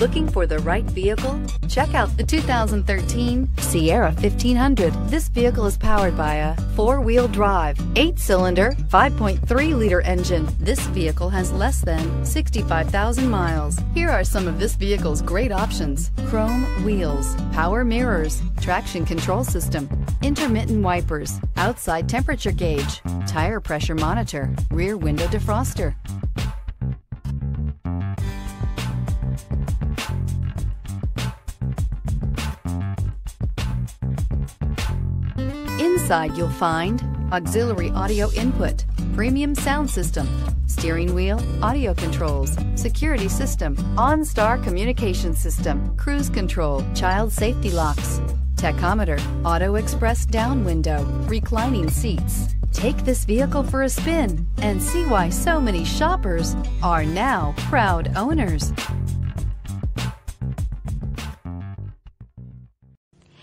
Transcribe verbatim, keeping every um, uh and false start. Looking for the right vehicle? Check out the two thousand thirteen Sierra fifteen hundred. This vehicle is powered by a four-wheel drive, eight-cylinder, five point three liter engine. This vehicle has less than sixty-five thousand miles. Here are some of this vehicle's great options: chrome wheels, power mirrors, traction control system, intermittent wipers, outside temperature gauge, tire pressure monitor, rear window defroster. Inside you'll find auxiliary audio input, premium sound system, steering wheel audio controls, security system, OnStar communication system, cruise control, child safety locks, tachometer, auto express down window, reclining seats. Take this vehicle for a spin and see why so many shoppers are now proud owners.